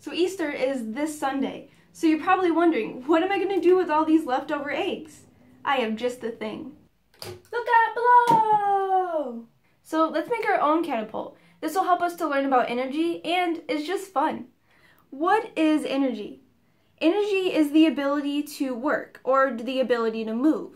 So Easter is this Sunday. So you're probably wondering, what am I going to do with all these leftover eggs? I have just the thing. Look out below! So let's make our own catapult. This will help us to learn about energy, and it's just fun. What is energy? Energy is the ability to work, or the ability to move.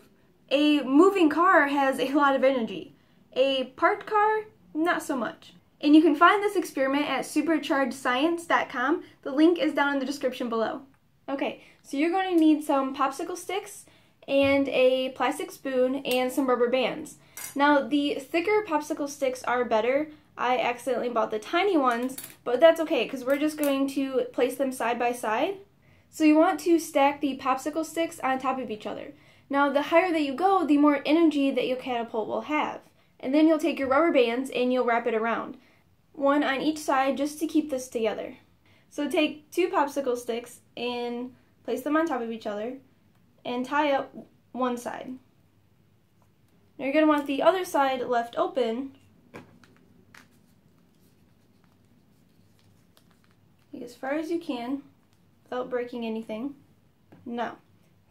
A moving car has a lot of energy. A parked car, not so much. And you can find this experiment at superchargedscience.com. The link is down in the description below. Okay, so you're going to need some popsicle sticks and a plastic spoon and some rubber bands. Now, the thicker popsicle sticks are better. I accidentally bought the tiny ones, but that's okay because we're just going to place them side by side. So you want to stack the popsicle sticks on top of each other. Now, the higher that you go, the more energy that your catapult will have. And then you'll take your rubber bands and you'll wrap it around. One on each side just to keep this together. So take two popsicle sticks and place them on top of each other and tie up one side. Now you're going to want the other side left open. Take as far as you can without breaking anything. Now,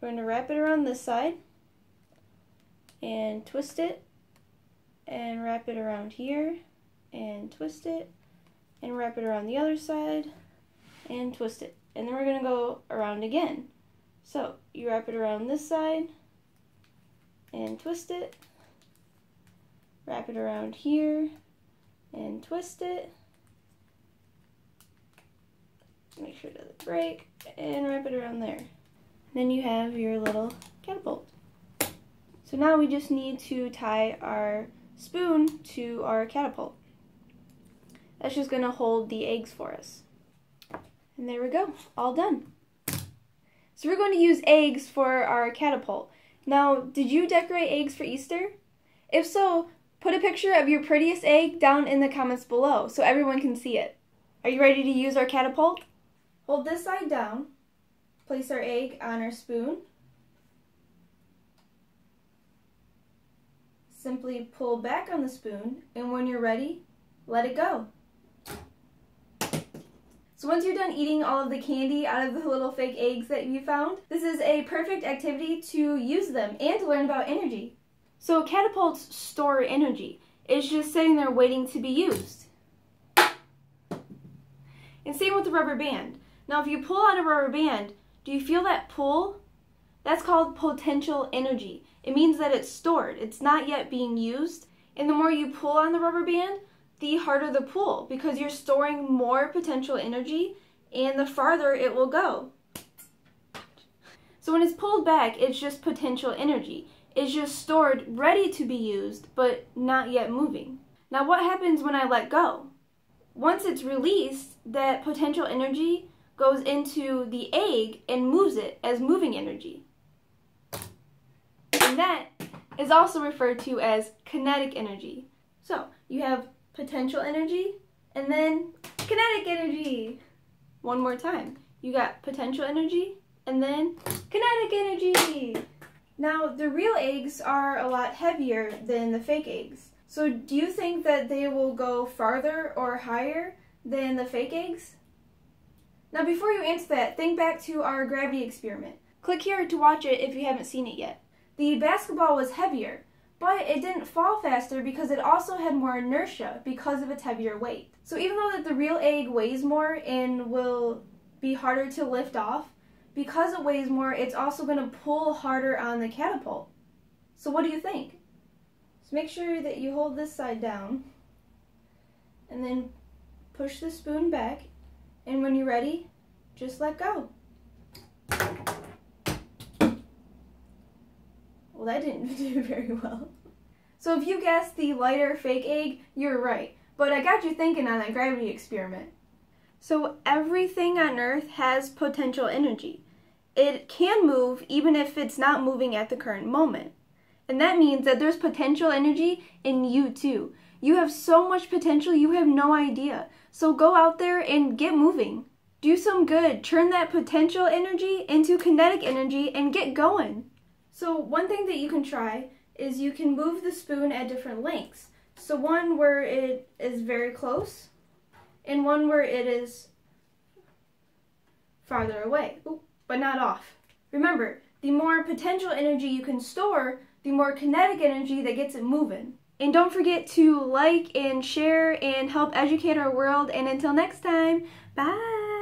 we're going to wrap it around this side and twist it and wrap it around here and twist it and wrap it around the other side and twist it. And then we're going to go around again. So you wrap it around this side and twist it, wrap it around here and twist it, make sure it doesn't break, and wrap it around there. Then you have your little catapult. So now we just need to tie our spoon to our catapult. That's just going to hold the eggs for us. And there we go, all done. So we're going to use eggs for our catapult. Now, did you decorate eggs for Easter? If so, put a picture of your prettiest egg down in the comments below so everyone can see it. Are you ready to use our catapult? Hold this side down, place our egg on our spoon, simply pull back on the spoon, and when you're ready, let it go. So once you're done eating all of the candy out of the little fake eggs that you found, this is a perfect activity to use them and to learn about energy. So catapults store energy. It's just sitting there waiting to be used. And same with the rubber band. Now if you pull on a rubber band, do you feel that pull? That's called potential energy. It means that it's stored. It's not yet being used. And the more you pull on the rubber band, the harder the pull, because you're storing more potential energy and the farther it will go. So when it's pulled back, it's just potential energy. It's just stored, ready to be used, but not yet moving. Now what happens when I let go? Once it's released, that potential energy goes into the egg and moves it as moving energy. And that is also referred to as kinetic energy. So you have potential energy and then kinetic energy. One more time. You got potential energy and then kinetic energy. Now the real eggs are a lot heavier than the fake eggs. So do you think that they will go farther or higher than the fake eggs? Now before you answer that, think back to our gravity experiment. Click here to watch it if you haven't seen it yet. The basketball was heavier, but it didn't fall faster because it also had more inertia because of its heavier weight. So even though that the real egg weighs more and will be harder to lift off, because it weighs more, it's also going to pull harder on the catapult. So what do you think? So make sure that you hold this side down, and then push the spoon back, and when you're ready, just let go. Well, that didn't do very well. So if you guessed the lighter fake egg, you're right. But I got you thinking on that gravity experiment. So everything on Earth has potential energy. It can move even if it's not moving at the current moment. And that means that there's potential energy in you too. You have so much potential you have no idea. So go out there and get moving. Do some good. Turn that potential energy into kinetic energy and get going. So one thing that you can try is you can move the spoon at different lengths. So one where it is very close, and one where it is farther away, but not off. Remember, the more potential energy you can store, the more kinetic energy that gets it moving. And don't forget to like and share and help educate our world. And until next time, bye!